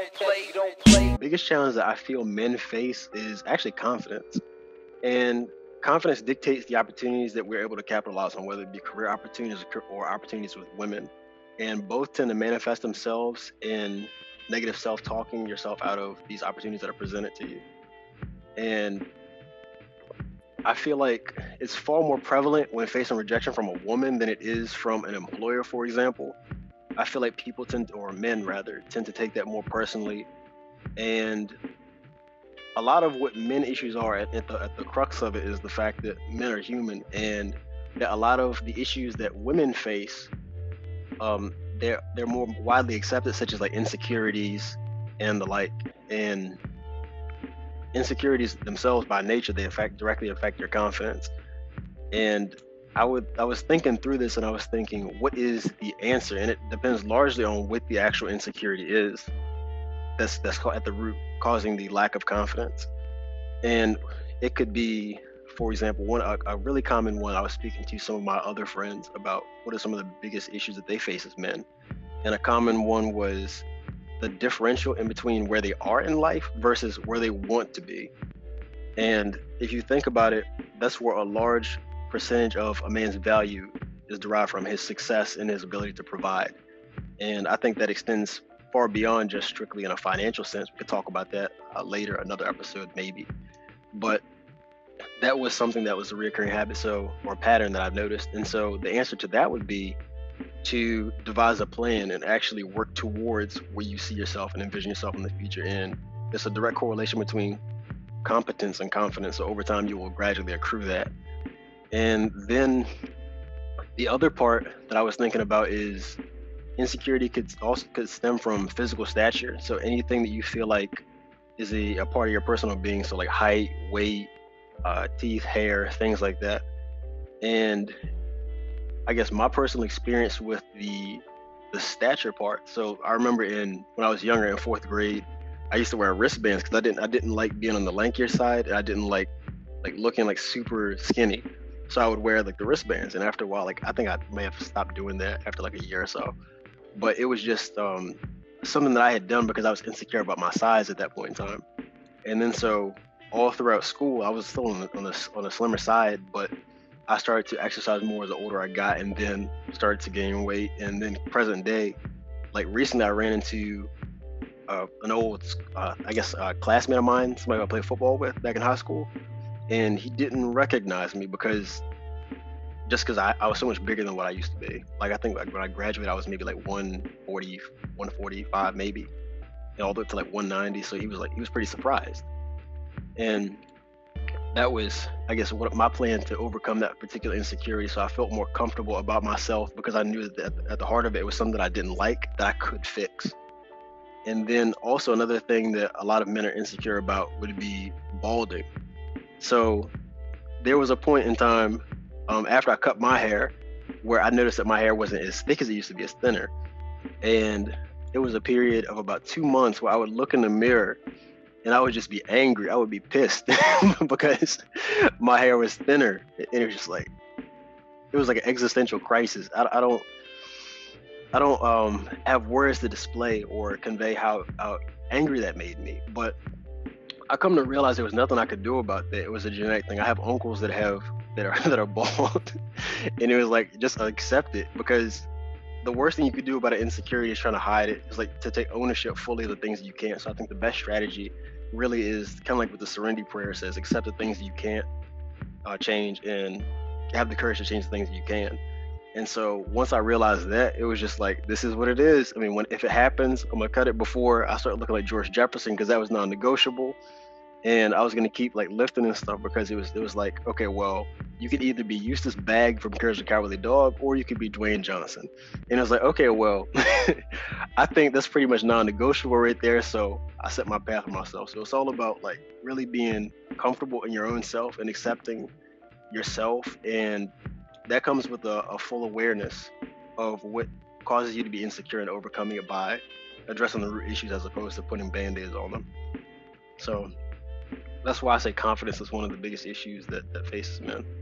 You don't play. Biggest challenge that I feel men face is actually confidence. And confidence dictates the opportunities that we're able to capitalize on, whether it be career opportunities or opportunities with women. And both tend to manifest themselves in negative self-talking yourself out of these opportunities that are presented to you. And I feel like it's far more prevalent when facing rejection from a woman than it is from an employer, for example. I feel like people men tend to take that more personally. And a lot of what men issues are at the crux of it is the fact that men are human, and that a lot of the issues that women face, they're more widely accepted, such as like insecurities and the like. And insecurities themselves by nature, they directly affect your confidence. And I was thinking through this, and I was thinking, what is the answer? And it depends largely on what the actual insecurity is that's at the root causing the lack of confidence. And it could be, for example, a really common one. I was speaking to some of my other friends about what are some of the biggest issues that they face as men. And a common one was the differential in between where they are in life versus where they want to be. And if you think about it, that's where a large percentage of a man's value is derived from, his success and his ability to provide. And I think that extends far beyond just strictly in a financial sense. We could talk about that later, another episode maybe. But that was something that was a recurring habit or pattern that I've noticed. And so the answer to that would be to devise a plan and actually work towards where you see yourself and envision yourself in the future. And there's a direct correlation between competence and confidence. So over time, you will gradually accrue that. And then the other part that I was thinking about is insecurity could also stem from physical stature. So anything that you feel like is a part of your personal being. So like height, weight, teeth, hair, things like that. And I guess my personal experience with the stature part. So I remember when I was younger in 4th grade, I used to wear wristbands because I didn't like being on the lankier side, and I didn't like looking like super skinny. So I would wear like the wristbands, and after a while, like I think I may have stopped doing that after like a year or so. But it was just something that I had done because I was insecure about my size at that point in time. And then so all throughout school, I was still on the slimmer side, but I started to exercise more as the older I got, and then started to gain weight. And then present day, like recently, I ran into an old, classmate of mine, somebody I played football with back in high school. And he didn't recognize me because I was so much bigger than what I used to be. Like I think like when I graduated, I was maybe like 140, 145 maybe, and all the way to like 190. So he was pretty surprised. And that was, I guess, what my plan to overcome that particular insecurity. So I felt more comfortable about myself because I knew that at the heart of it was something that I didn't like that I could fix. And then also another thing that a lot of men are insecure about would be balding. So there was a point in time after I cut my hair where I noticed that my hair wasn't as thick as it used to be, as thinner. And it was a period of about 2 months where I would look in the mirror and I would just be angry. I would be pissed because my hair was thinner. And it was just like, it was like an existential crisis. I don't have words to display or convey how angry that made me. But I come to realize there was nothing I could do about that. It was a genetic thing. I have uncles that are bald, and it was like, just accept it, because the worst thing you could do about an insecurity is trying to hide it. It's like to take ownership fully of the things that you can't. So I think the best strategy really is kind of like what the Serenity Prayer says: accept the things that you can't change, and have the courage to change the things that you can. And so once I realized that, it was just like, this is what it is. I mean, if it happens, I'm gonna cut it before I start looking like George Jefferson, because that was non-negotiable. And I was gonna keep like lifting and stuff, because it was like, okay, well, you could either be Eustace Bagg from Courage the Cowardly Dog, or you could be Dwayne Johnson. And I was like, okay, well, I think that's pretty much non-negotiable right there. So I set my path for myself. So it's all about like really being comfortable in your own self and accepting yourself. And that comes with a full awareness of what causes you to be insecure and overcoming it by addressing the root issues as opposed to putting band-aids on them. So that's why I say confidence is one of the biggest issues that faces men.